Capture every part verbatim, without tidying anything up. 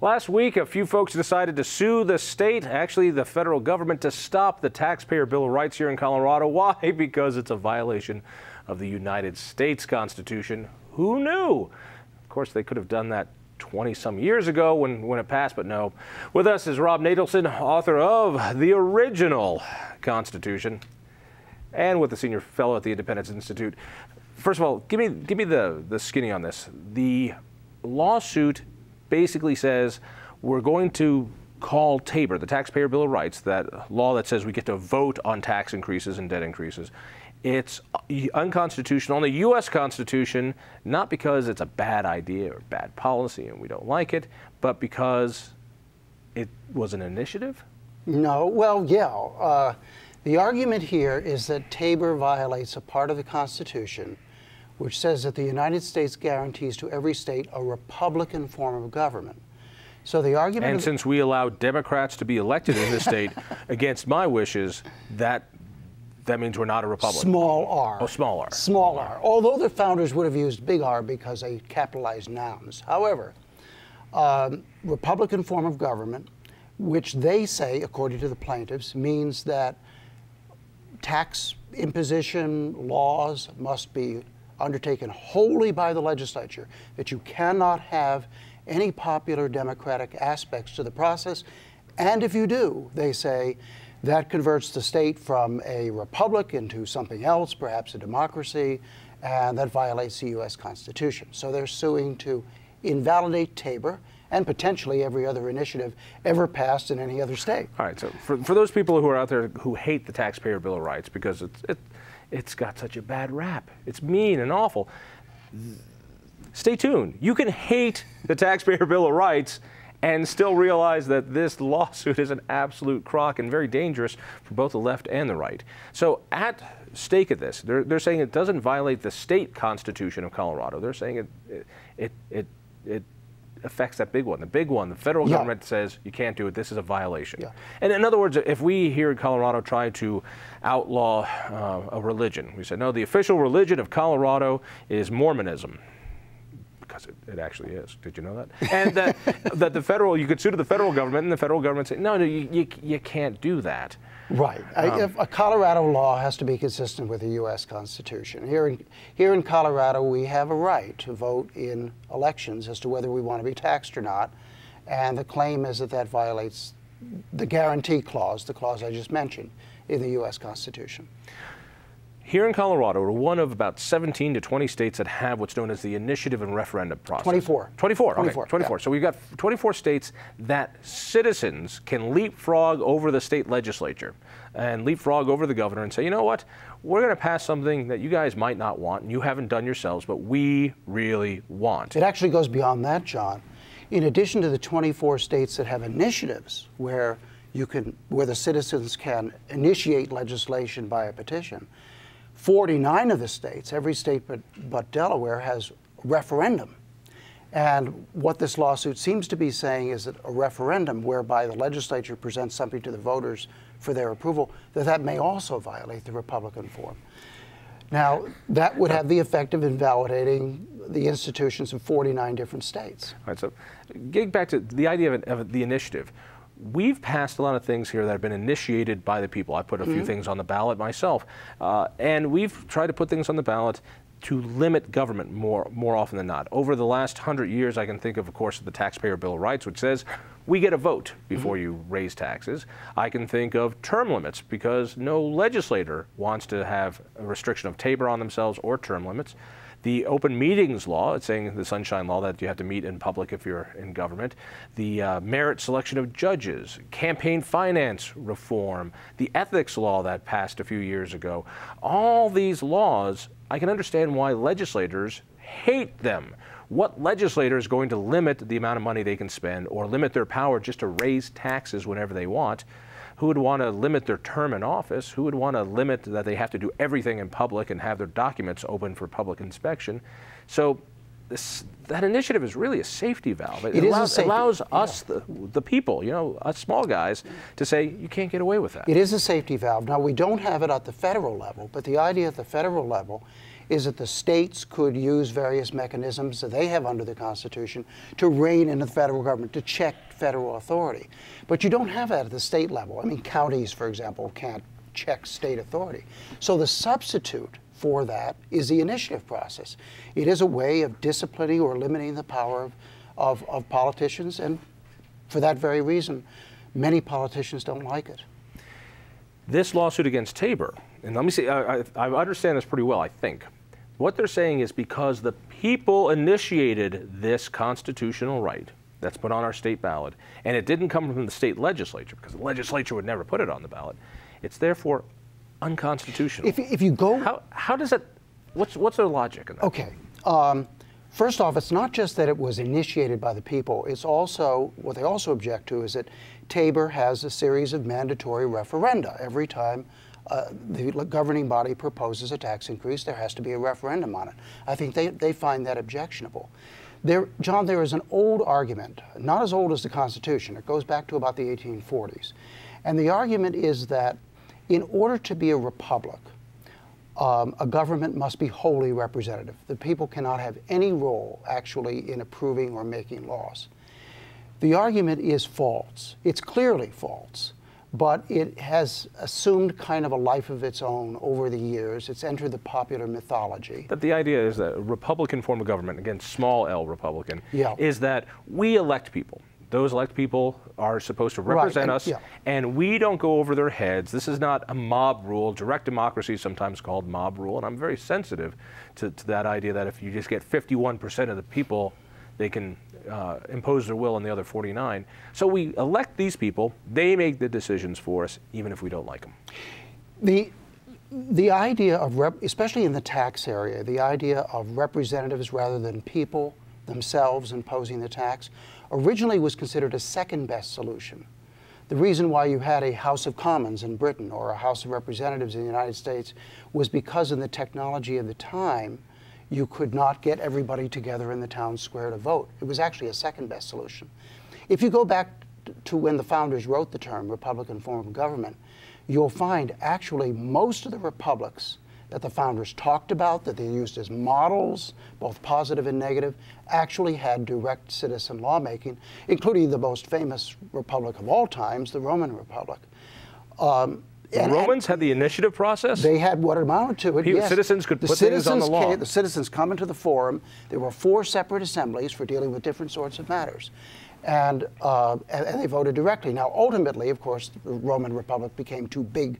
Last week, a few folks decided to sue the state, actually the federal government, to stop the Taxpayer Bill of Rights here in Colorado. Why? Because it's a violation of the United States Constitution. Who knew? Of course, they could have done that twenty-some years ago when, when it passed, but no. With us is Rob Natelson, author of the original Constitution, and with the senior fellow at the Independence Institute. First of all, give me, give me the, the skinny on this. The lawsuit basically says we're going to call TABOR, the Taxpayer Bill of Rights, that law that says we get to vote on tax increases and debt increases. It's unconstitutional in the U S Constitution, not because it's a bad idea or bad policy and we don't like it, but because it was an initiative? No, well, yeah. Uh, the argument here is that TABOR violates a part of the Constitution which says that the United States guarantees to every state a Republican form of government. So the argument— And since we allow Democrats to be elected in this state against my wishes, that, that means we're not a republic. Small r. Oh, small r. Small r. Although the founders would have used big R because they capitalized nouns. However, um, Republican form of government, which they say, according to the plaintiffs, means that tax imposition laws must be undertaken wholly by the legislature, that you cannot have any popular democratic aspects to the process. And if you do, they say, that converts the state from a republic into something else, perhaps a democracy, and that violates the U S Constitution. So they're suing to invalidate TABOR and potentially every other initiative ever passed in any other state. All right, so for, for those people who are out there who hate the Taxpayer Bill of Rights because it's, it, it's got such a bad rap, it's mean and awful, stay tuned. You can hate the Taxpayer Bill of Rights and still realize that this lawsuit is an absolute crock and very dangerous for both the left and the right. So at stake of this, they're, they're saying it doesn't violate the state constitution of Colorado. They're saying it, it, it, it, it affects that big one. The big one, the federal yeah. government says you can't do it. This is a violation. Yeah. And in other words, if we here in Colorado try to outlaw uh, a religion, we said, no, the official religion of Colorado is Mormonism. Because it, it actually is. Did you know that? And that, that the federal, you could sue to the federal government, and the federal government say, no, no, you, you, you can't do that. Right. Um, if a Colorado law has to be consistent with the U S Constitution. Here in, here in Colorado, we have a right to vote in elections as to whether we want to be taxed or not. And the claim is that that violates the guarantee clause, the clause I just mentioned, in the U S Constitution. Here in Colorado, we're one of about seventeen to twenty states that have what's known as the initiative and referendum process. twenty-four. twenty-four. twenty-four. Okay. twenty-four. Yeah. So we've got twenty-four states that citizens can leapfrog over the state legislature and leapfrog over the governor and say, you know what, we're going to pass something that you guys might not want and you haven't done yourselves, but we really want. It actually goes beyond that, John. In addition to the twenty-four states that have initiatives where you can, where the citizens can initiate legislation by a petition, forty-nine of the states, every state but, but Delaware, has referendum. And what this lawsuit seems to be saying is that a referendum whereby the legislature presents something to the voters for their approval, that that may also violate the Republican form. Now, that would have the effect of invalidating the institutions of forty-nine different states. All right, so getting back to the idea of, of the initiative, we've passed a lot of things here that have been initiated by the people. I put a few mm-hmm. things on the ballot myself. Uh, and we've tried to put things on the ballot to limit government more, more often than not. Over the last hundred years, I can think of, of course, the Taxpayer Bill of Rights, which says we get a vote before mm-hmm. you raise taxes. I can think of term limits because no legislator wants to have a restriction of TABOR on themselves or term limits. The open meetings law, it's saying the Sunshine Law that you have to meet in public if you're in government, the uh, merit selection of judges, campaign finance reform, the ethics law that passed a few years ago. All these laws, I can understand why legislators hate them. What legislator is going to limit the amount of money they can spend or limit their power just to raise taxes whenever they want? Who would want to limit their term in office? Who would want to limit that they have to do everything in public and have their documents open for public inspection? So this, that initiative is really a safety valve. It, it allows, safety, allows us, yeah. the, the people, you know, us small guys, to say, you can't get away with that. It is a safety valve. Now, we don't have it at the federal level, but the idea at the federal level is that the states could use various mechanisms that they have under the Constitution to rein in the federal government, to check federal authority. But you don't have that at the state level. I mean, counties, for example, can't check state authority. So the substitute for that is the initiative process. It is a way of disciplining or limiting the power of, of, of politicians, and for that very reason, many politicians don't like it. This lawsuit against TABOR, and let me see, I, I, I understand this pretty well, I think. What they're saying is because the people initiated this constitutional right that's put on our state ballot, and it didn't come from the state legislature, because the legislature would never put it on the ballot, it's therefore unconstitutional. If, if you go... How, how does that... What's, what's their logic in that? Okay. Um, first off, it's not just that it was initiated by the people. It's also... What they also object to is that TABOR has a series of mandatory referenda. Every time uh, the governing body proposes a tax increase, there has to be a referendum on it. I think they, they find that objectionable. There, John, there is an old argument, not as old as the Constitution. It goes back to about the eighteen forties. And the argument is that in order to be a republic, um, a government must be wholly representative. The people cannot have any role, actually, in approving or making laws. The argument is false. It's clearly false, but it has assumed kind of a life of its own over the years. It's entered the popular mythology. But the idea is that a Republican form of government, again, small L Republican, yeah. is that we elect people. Those elect people are supposed to represent right, and, us, yeah. and we don't go over their heads. This is not a mob rule. Direct democracy is sometimes called mob rule, and I'm very sensitive to, to that idea that if you just get fifty-one percent of the people, they can uh, impose their will on the other forty-nine. So we elect these people. They make the decisions for us, even if we don't like them. The, the idea of, rep especially in the tax area, the idea of representatives rather than people themselves imposing the tax, originally was considered a second best solution. The reason why you had a House of Commons in Britain or a House of Representatives in the United States was because in the technology of the time, you could not get everybody together in the town square to vote. It was actually a second best solution. If you go back to when the founders wrote the term Republican form of government, you'll find actually most of the republics that the founders talked about, that they used as models, both positive and negative, actually had direct citizen lawmaking, including the most famous republic of all times, the Roman Republic. Um, the Romans had, had the initiative process? They had what amounted to it, People, yes. Citizens could the put citizens things on the law. Came, the citizens come into the forum. There were four separate assemblies for dealing with different sorts of matters. And, uh, and, and they voted directly. Now, ultimately, of course, the Roman Republic became too big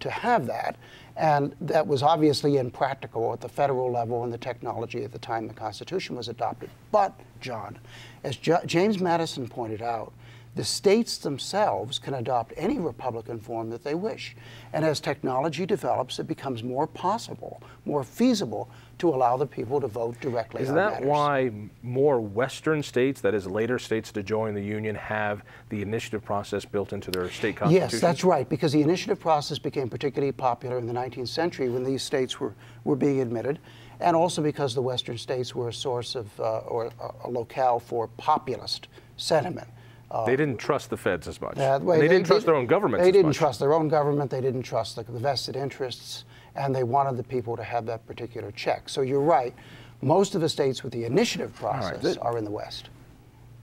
to have that. And that was obviously impractical at the federal level and the technology at the time the Constitution was adopted. But, John, as J James Madison pointed out, the states themselves can adopt any Republican form that they wish. And as technology develops, it becomes more possible, more feasible to allow the people to vote directly on matters. Is that why more Western states, that is later states to join the Union, have the initiative process built into their state constitutions? Yes, that's right, because the initiative process became particularly popular in the nineteenth century when these states were, were being admitted, and also because the Western states were a source of, uh, or a, a locale for populist sentiment. Uh, they didn't trust the feds as much. That way, they, they didn't trust did, their own government. They didn't much. trust their own government. They didn't trust the vested interests, and they wanted the people to have that particular check. So you're right. Most of the states with the initiative process right. are in the West.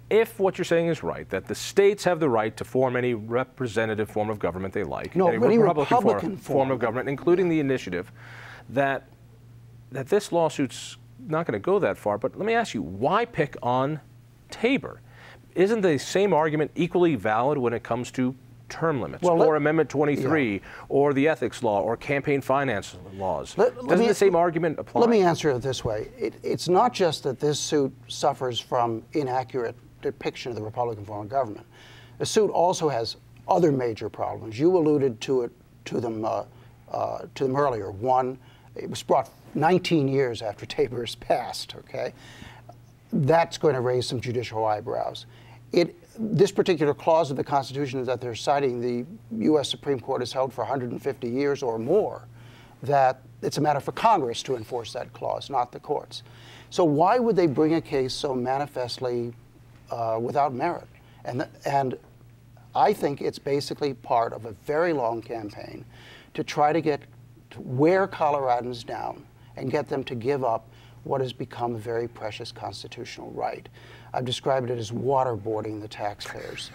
If what you're saying is right, that the states have the right to form any representative form of government they like, no, any, any Republican, Republican form, form of government, including the initiative, that that this lawsuit's not going to go that far. But let me ask you, why pick on TABOR? Isn't the same argument equally valid when it comes to term limits, well, or let, Amendment twenty-three, yeah. or the ethics law, or campaign finance laws? Let, Doesn't let me, the same argument apply? Let me answer it this way. It, it's not just that this suit suffers from inaccurate depiction of the Republican form of government. The suit also has other major problems. You alluded to it to them uh, uh, to them earlier. One, it was brought nineteen years after TABOR's passed. Okay, that's going to raise some judicial eyebrows. It, this particular clause of the Constitution that they're citing, the U S Supreme Court has held for one hundred fifty years or more, that it's a matter for Congress to enforce that clause, not the courts. So why would they bring a case so manifestly uh, without merit? And, and I think it's basically part of a very long campaign to try to get to wear Coloradans down and get them to give up what has become a very precious constitutional right. I've described it as waterboarding the taxpayers.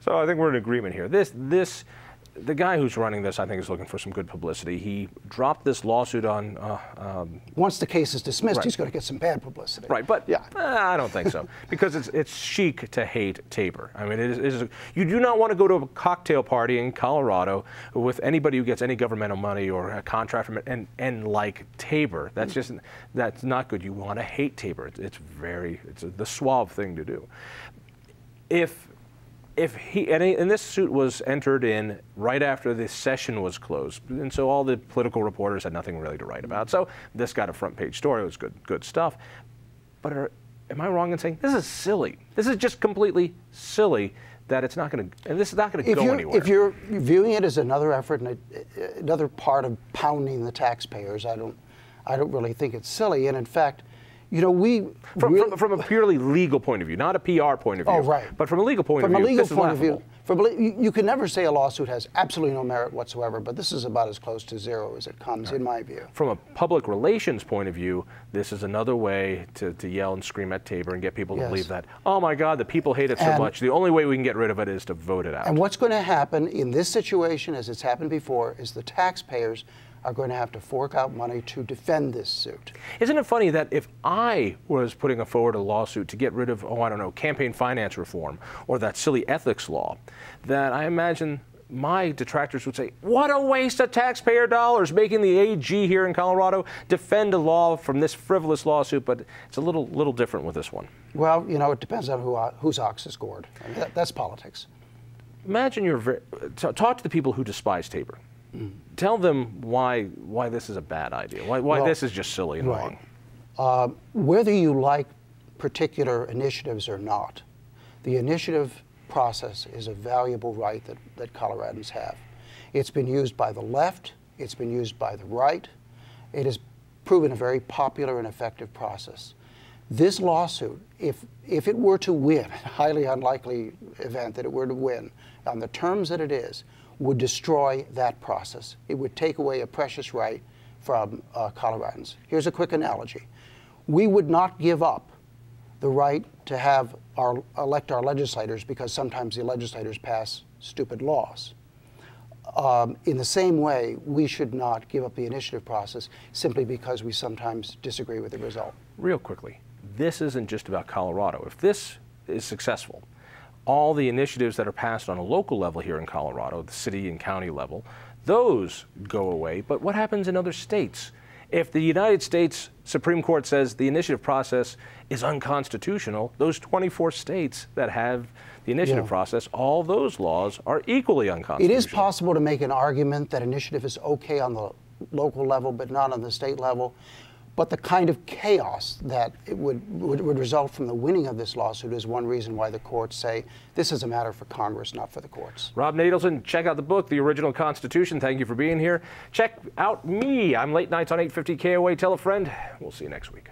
So I think we're in agreement here. This, this, the guy who's running this, I think, is looking for some good publicity. He dropped this lawsuit on. Uh, um, Once the case is dismissed, right. He's going to get some bad publicity. Right, but yeah, uh, I don't think so, because it's it's chic to hate Tabor. I mean, it is, it is a, you do not want to go to a cocktail party in Colorado with anybody who gets any governmental money or a contract from it, and and like Tabor, that's just that's not good. You want to hate Tabor. It's, it's very it's a, the suave thing to do. If If he and, he and this suit was entered in right after the session was closed, and so all the political reporters had nothing really to write about. So this got a front page story. It was good, good stuff. But are, am I wrong in saying this is silly? This is just completely silly that it's not going to, and this is not going to go anywhere. If you're viewing it as another effort and a, another part of pounding the taxpayers, I don't, I don't really think it's silly. And in fact. You know, we from, really from, from a purely legal point of view, not a P R point of view. Oh, right. But from a legal point from of view, a legal this point is laughable. From a legal point of view, you can never say a lawsuit has absolutely no merit whatsoever. But this is about as close to zero as it comes, right. in my view. From a public relations point of view, this is another way to, to yell and scream at Tabor and get people to yes. believe that, oh my God, the people hate it so and, much. The only way we can get rid of it is to vote it out. And what's going to happen in this situation, as it's happened before, is the taxpayers are going to have to fork out money to defend this suit. Isn't it funny that if I was putting forward a lawsuit to get rid of, oh, I don't know, campaign finance reform or that silly ethics law, that I imagine my detractors would say, what a waste of taxpayer dollars making the A G here in Colorado defend a law from this frivolous lawsuit, but it's a little little different with this one. Well, you know, it depends on who, whose ox is gored. I mean, that, that's politics. Imagine you're, talk to the people who despise Tabor. Tell them why why this is a bad idea, why, why well, this is just silly and right. wrong. Uh, whether you like particular initiatives or not, the initiative process is a valuable right that, that Coloradans have. It's been used by the left, it's been used by the right. It has proven a very popular and effective process. This lawsuit, if, if it were to win, highly unlikely event that it were to win, on the terms that it is, would destroy that process. It would take away a precious right from uh, Coloradans. Here's a quick analogy. We would not give up the right to have our elect our legislators because sometimes the legislators pass stupid laws. Um, in the same way, we should not give up the initiative process simply because we sometimes disagree with the result. Real quickly, this isn't just about Colorado. If this is successful, all the initiatives that are passed on a local level here in Colorado, the city and county level, those go away. But what happens in other states? If the United States Supreme Court says the initiative process is unconstitutional, those twenty-four states that have the initiative yeah. process, all those laws are equally unconstitutional. It is possible to make an argument that initiative is okay on the local level, but not on the state level. But the kind of chaos that it would, would, would result from the winning of this lawsuit is one reason why the courts say this is a matter for Congress, not for the courts. Rob Natelson, check out the book, The Original Constitution. Thank you for being here. Check out me. I'm late nights on eight fifty K O A. Tell a friend. We'll see you next week.